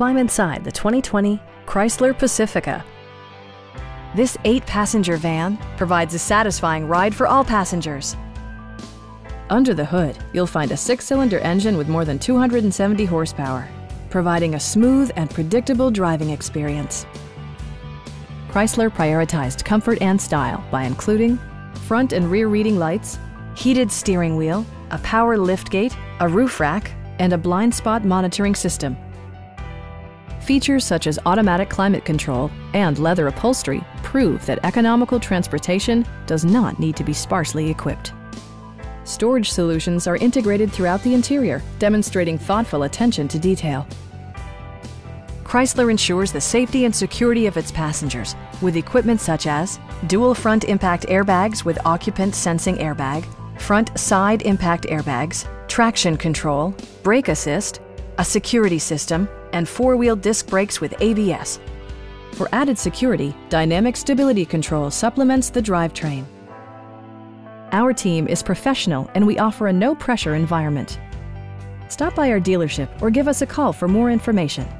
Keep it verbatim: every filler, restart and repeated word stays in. climb inside the twenty twenty Chrysler Pacifica. This eight passenger van provides a satisfying ride for all passengers. Under the hood, you'll find a six cylinder engine with more than two hundred seventy horsepower, providing a smooth and predictable driving experience. Chrysler prioritized comfort and style by including front and rear reading lights, heated steering wheel, a power liftgate, a roof rack, and a blind spot monitoring system. Features such as automatic climate control and leather upholstery prove that economical transportation does not need to be sparsely equipped. Storage solutions are integrated throughout the interior, demonstrating thoughtful attention to detail. Chrysler ensures the safety and security of its passengers with equipment such as dual front impact airbags with occupant sensing airbag, front side impact airbags, traction control, brake assist, a security system, and four-wheel disc brakes with A B S. For added security, dynamic stability control supplements the drivetrain. Our team is professional and we offer a no-pressure environment. Stop by our dealership or give us a call for more information.